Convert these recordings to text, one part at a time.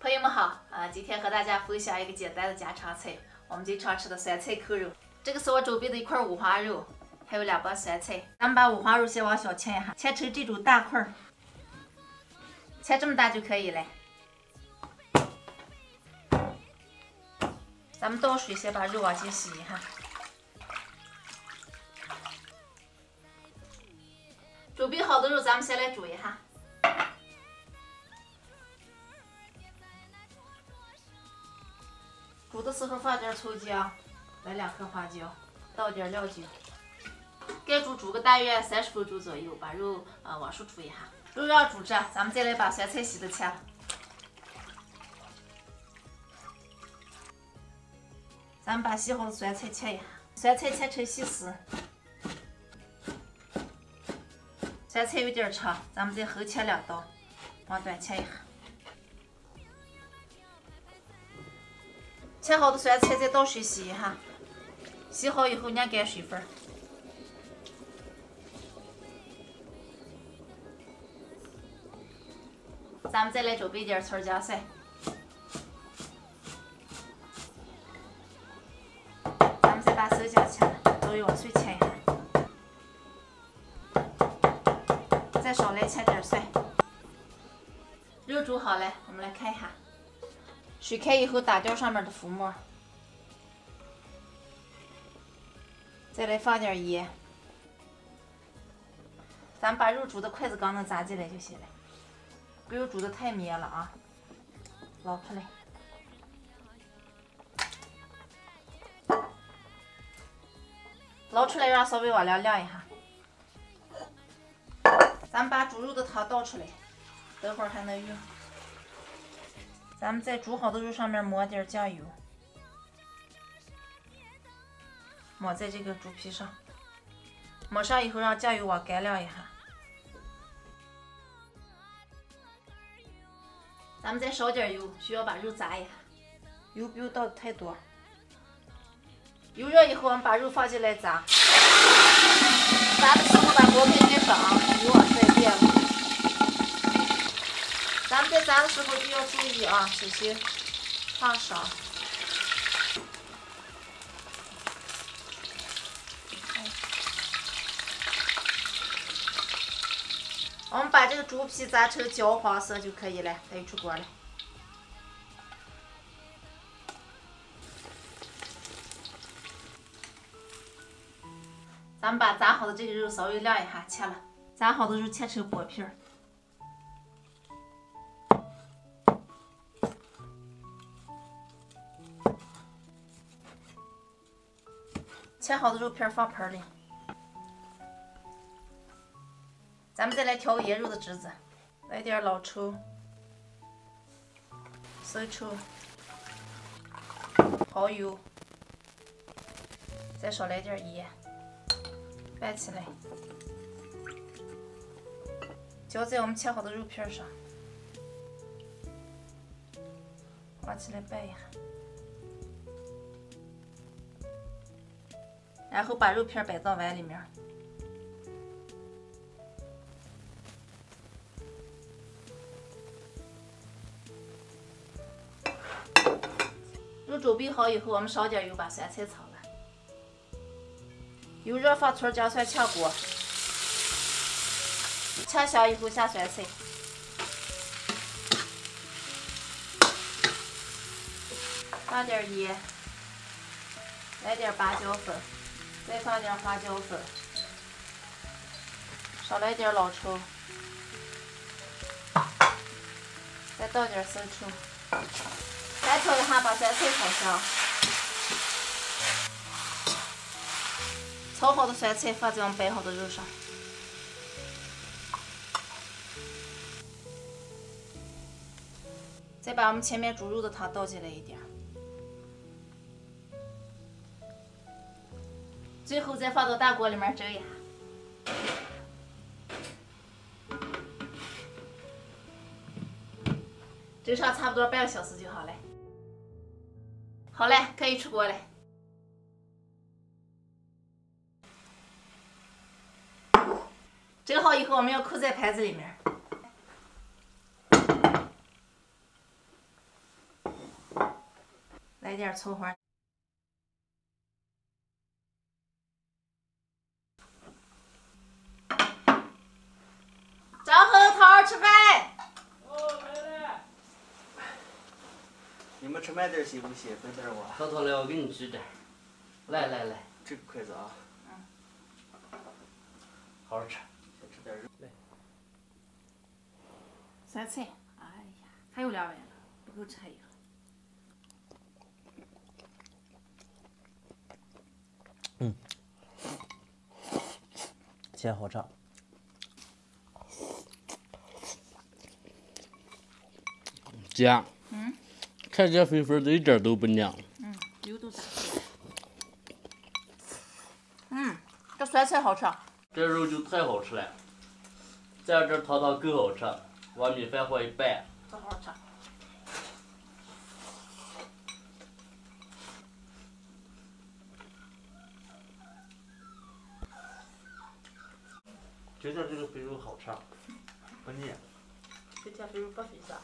朋友们好啊！今天和大家分享一个简单的家常菜，我们经常吃的酸菜扣肉。这个是我准备的一块五花肉，还有2瓣酸菜。咱们把五花肉先往小切一下，切成这种大块儿，切这么大就可以了。咱们倒水，先把肉往进洗一下。准备好的肉，咱们先来煮一下。 煮的时候放点葱姜，来2颗花椒，倒点料酒。该煮煮个大约30分钟左右，把肉往出出一下。肉要煮着，咱们再来把酸菜洗的切了。咱们把洗好的酸菜切一下，酸菜切成细丝。酸菜有点长，咱们再横切2刀，往短切一下。 切好的酸菜再倒水洗一下，洗好以后拧干水分。咱们再来准备点葱姜蒜，咱们再把葱姜切了，都用碎切一下，再少来切点蒜。肉煮好了，我们来看一下。 水开以后，打掉上面的浮沫，再来放点盐。咱们把肉煮的筷子刚能砸进来就行了，不要煮的太绵了啊，老出来。捞出来，让稍微往凉晾一下。咱们把煮肉的汤倒出来，等会儿还能用。 咱们在煮好的肉上面抹点酱油，抹在这个猪皮上，抹上以后让酱油往干晾一下。咱们再少点油，需要把肉炸一下，油不用倒的太多。油热以后，我们把肉放进来炸，炸的时候把锅盖盖上啊，油往外变了。 咱们在炸的时候就要注意啊，小心烫伤。我们把这个猪皮炸成焦黄色就可以了，它就出锅了。咱们把炸好的这个肉稍微晾一下，切了。炸好的肉切成薄片儿。 切好的肉片放盆里，咱们再来调个腌肉的汁子，来点老抽、生抽、蚝油，再少来点盐，拌起来，浇在我们切好的肉片上，拿起来拌一下。 然后把肉片摆到碗里面，肉准备好以后，我们少点油，把酸菜炒了。油热放葱姜蒜炝锅，炝香以后下酸菜，放点盐，来点八角粉。 再放点花椒粉，少来点老抽，再倒点生抽，翻炒一下，把酸菜炒香。炒好的酸菜放在我们摆好的肉上，再把我们前面煮肉的汤倒进来一点。 最后再放到大锅里面蒸一下，蒸上差不多半个小时就好了。好嘞，可以出锅了。蒸好以后，我们要扣在盘子里面。一点葱花。张和头儿吃饭。哦，回来。你们吃慢点行不行？分点我。头头来，我给你指点。来来来，这个筷子啊。嗯。好好吃。先吃点肉。来。酸菜。哎呀，还有2碗呢，不够吃一个。 嗯，煎好炸。姐，嗯，看这肥肥的，一点都不娘。嗯，油都炸了。嗯，这酸菜好吃。这肉就太好吃了，在这汤汤更好吃，往米饭和一拌。多好吃。 觉得这个肥肉好吃，不腻。这家肥肉不肥啥，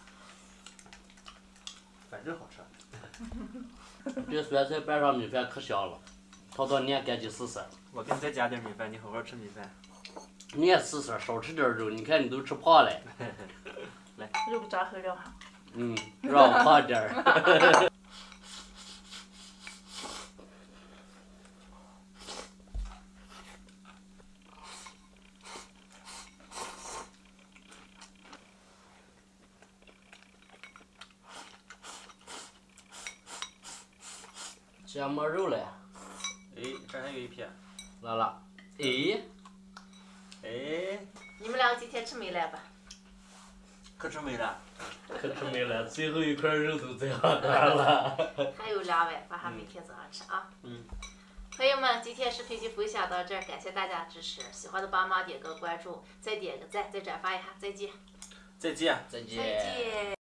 反正好吃。这酸菜拌上米饭可香了，涛涛你也赶紧试试。我给你再加点米饭，你好好吃米饭。你也试试，少吃点肉，你看你都吃胖了。来，肉炸黑了哈。嗯，让我胖点儿。这没肉了，哎，这还有一片，咋了？哎，哎，你们俩今天吃没来吧？可吃没了，可吃没了，最后一块肉都在我这儿了。还有2碗，晚上每天早上吃啊。嗯。朋友们，今天视频就分享到这儿，感谢大家支持，喜欢的帮忙点个关注，再点个赞，再转发一下，再见。再见。再见。再见。